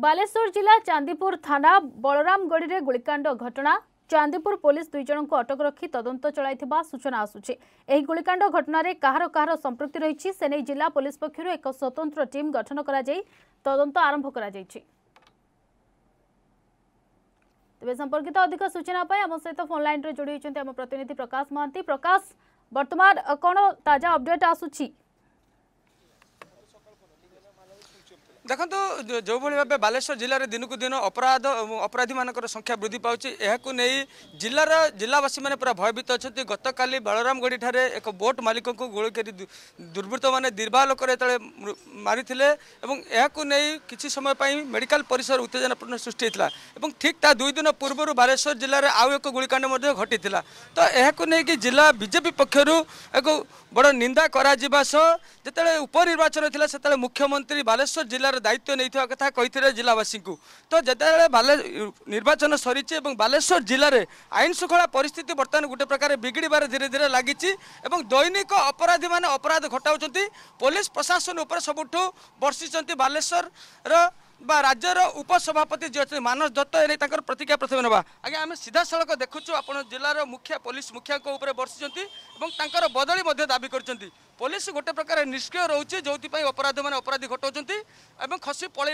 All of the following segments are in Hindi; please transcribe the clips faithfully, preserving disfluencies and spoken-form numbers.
बालेश्वर जिला चांदीपुर थाना बलरामगढ़ी में गोलीकांड घटना। चांदीपुर पुलिस दुई जन को अटक रखी तदंत चलता सूचना आसूची। एही गोलीकांड घटन कहार कहार संपृक्ति रही से नहीं जिला पुलिस पक्षर एक स्वतंत्र टीम गठन कर तदंत आरंभ कर। तेज संपर्कित अधिक सूचना आम सहित फोन लाइन रे जोड़ी होती आम प्रतिनिधि प्रकाश महांती। प्रकाश, बर्तमान कौन ताजा अपडेट आसूची? देखो जो भाव बालेश्वर जिले दिन कु दिन अपराध अपराधी मानकर संख्या वृद्धि पाँच। यहां नहीं जिलार जिलावासी मैंने पूरा भयभीत अच्छा। गत काली बलरामगढ़ी ठारे एक बोट मालिक को गोली कर दुर्वृत्त मैंने दीर्घालोक मारी नहीं किसी समय पर मेडिकल परिसर उत्तेजनापूर्ण सृष्टि और ठीक ता दुई दिन पूर्व बालेश्वर जिले में आउ एक गोलीकांड घटी। तो यह नहीं कि जिला बीजेपी पक्षर एक बड़ निंदा कर जिते उपनिर्वाचन था से मुख्यमंत्री बालेश्वर जिलार दायित्व नहीं था कथा कही जिलावासी को। तो जिते बाले निर्वाचन सरी बालेश्वर जिले में आईन श्रृंखला परिस्थिति बर्तमान गोटे प्रकार बिगिड़बार धीरे धीरे लगी। दैनिक अपराधी मैंने अपराध घटाऊँच। पुलिस प्रशासन उपर सबुठ बर्षिंट बालेश्वर बा राज्यर उपसभापति जी अच्छे मानस दत्त एने प्रतिक्रिया प्रथम ना। आज आम सीधा सड़क देखुचु आप जिलार मुखिया पुलिस मुखिया बर्षिंट और बदली दाबी कर पुलिस गोटे प्रकार निष्क्रिय रोचे जो अपराध मैंने अपराधी घटाऊँ खसी पल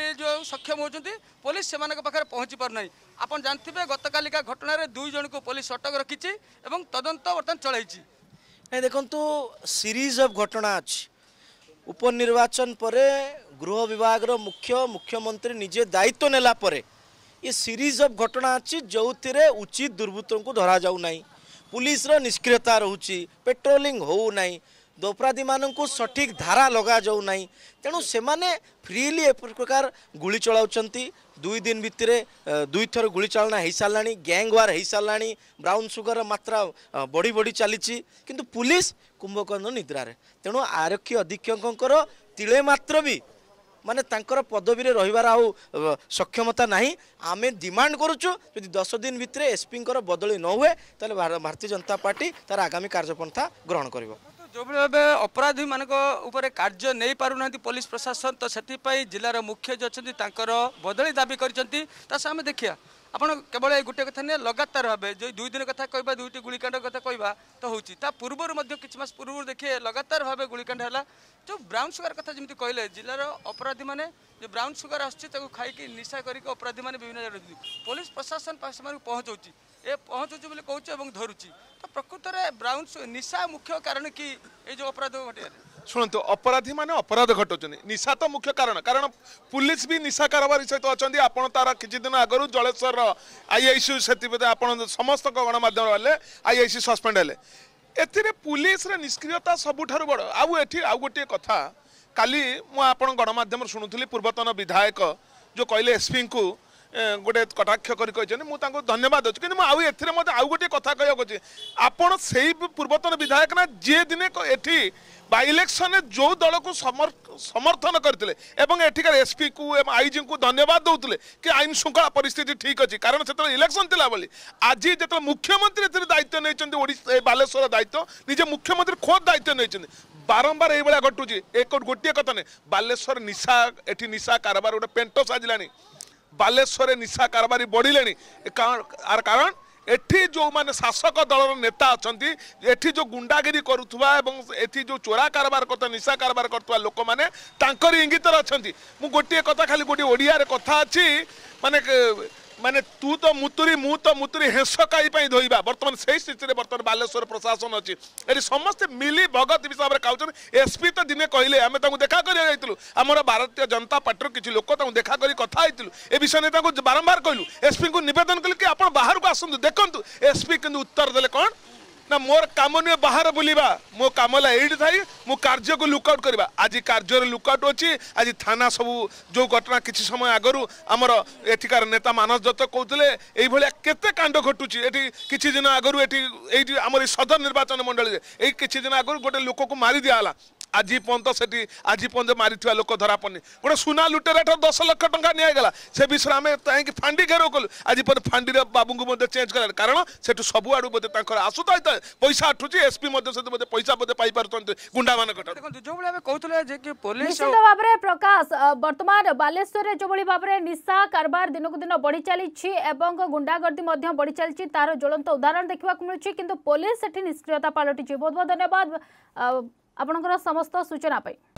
सक्षम होती। पुलिस से पाखे पहुँच पारना। आप जानते हैं गत कालिका घटन दुई जन को पुलिस अटक रखी तदंत बर्तमान चलती। देखो सीरीज अफ घटना अच्छी उपनिर्वाचन पर गृह विभाग रो मुख्य मुख्यमंत्री निजे दायित्व नेला परे ये सीरीज अफ घटना अच्छी जो थी उचित दुर्वृत्तों को धरा जाऊ नाही। पुलिस रो निष्क्रियता रोची पेट्रोलिंग हो नाही दोपराधी मानन को सठिक धारा लगा जाऊ नाही। तेणु से फ्रीली ए प्रकार गुली चलाउचंती। दुई दिन भितर दुई थर गुली चलाना हो साराणी गैंग वार हो साराणी ब्राउन सुगर मात्रा बढ़ी बढ़ी चली किंतु पुलिस कुंभकर्ण निद्रारे। तेणु आरक्षी अधीक्षक तिले मात्र भी माने तांकर पदवी रे रहिबार आउ सक्षमता नहीं। आमे डिमांड करूचु यदि दस दिन भितर एसपी बदली न हुए तो भारतीय जनता पार्टी तार आगामी कार्यपंथा ग्रहण करिवो। जो भाव अपराधी मानक उपर कार्य नहीं पारना पुलिस प्रशासन तो से जिलार मुख्य जो अच्छा बदली दाबी करें देखिया। आपड़ केवल गोटे कथा नहीं लगातार भाव जो दुई दिन कथा कह दुईट गुलिकांड कथा कहवा तो होता पूर्वर किस पूर्व देखिए लगातार भाव गुलिकांड है। जो ब्राउन सुगर कथा जमी कहले जिलार अपराधी मैंने जो ब्राउन सुगर आसू खाई निशा करके अपराधी मैंने विभिन्न जगह पुलिस प्रशासन पास पहुँचौच ए पहुँचुची बोले कहूँ और धरुची। तो प्रकृत में ब्राउन निशा मुख्य कारण कि ये जो अपराध घटे शुणु अपराधी मैंने अपराध घटाऊँ निशा तो मुख्य कारण कारण पुलिस भी निशा कारबारी सहित अच्छा। आप तार किसी दिन आगु जलेश्वर आईआईसी से आप समस्त गणमाध्यम वाले आईआईसी सस्पेंड है। पुलिस निष्क्रियता सबुठ बड़ आउ एटी आउ गोटे कथा काली मुझे गणमाध्यम शुणुली पूर्वतन विधायक जो कहले एसपी को गोटे कटाक्ष कर धन्यवाद अच्छे कि आउ गोटे कथा कह आपण से पूर्वतन विधायक ना जे दिने ये बाई इलेक्शन जो दल को समर्थन करते एठिकार एसपी को आईजी को धन्यवाद दौते कि आईन श्रृंखला परिस्थिति ठीक अच्छी कारण से इलेक्शन था बोली। आज जो मुख्यमंत्री दायित्व नहीं बालेश्वर दायित्व निजे मुख्यमंत्री खोद दायित्व नहीं बारंबार ये घटुची। एक गोटे कथा नहीं बालेश्वर निशा एटी निशा कारबार गोटे पेंट साजिला बालेश्वर निशा कारबारी बढ़िले कारण एठी जो माने शासक दलर नेता अछंती एठी जो गुंडागिरी करुवा एठी जो चोरा कारबार करता निशा कारबार करता लोक मैंने तांकर इंगितर अछंती। मु गोटे कथा खाली गोटे ओडिया रे कथा अछि माने माने तू तो मुतुरी मु तो मुतुरी हेस कई धोईबा। बर्तमान से स्थिति में बर्तमान बालेश्वर प्रशासन अच्छी ये समस्ते मिली भगत हिसाब से खाऊन। एसपी तो दिने कहले आम देखा करूँ आम भारतीय जनता पार्टी किसी लोक देखा कर कथा होती ए विषय नहीं बारंबार कहलु। एसपी को निवेदन कलु कि आप बाहर को आसतु देखु एसपी कि उत्तर देले कौन ना मोर कम नुहे बाहर बुलवा मो कम ये थी मु कार्य को लुकआउट करवा। आज कार्य लुकआउट अच्छी आज थाना सब जो घटना किसी समय आगुरी आमर एठिकार नेता मानस दत्त कहते ये केते कांड घटुची किसी दिन आगुरी आमर सदर निर्वाचन मंडल में ये किसी दिन आगुरी गोटे लोक को मारी दिहला आज पर्यटन से आज पर्यटन मार्ग लोक धरा पड़े गोटे सुना लुटेरा ठार दस लक्ष टा निगला से विषय में आम कहीं फाँडी घेराव कलु आज पर फाँडी बाबू को चेंज कर कारण से सबुआड़ बोलते आसूता है पैसा आठुची एसपी पैसा बोलते पाई गुंडा मान जो पुलिस भाव में प्रकाश बर्तमान बालेश्वर जो भाव में निशा कारबार दिन को दिन बढ़ी चली गुंडागर्दी बढ़ी चली तार ज्वलंत उदाहरण देखा मिलूँ किंतु पुलिस सेठी निष्क्रियता पलटि बहुत बहुत धन्यवाद आपनकर समस्त सूचना पाई।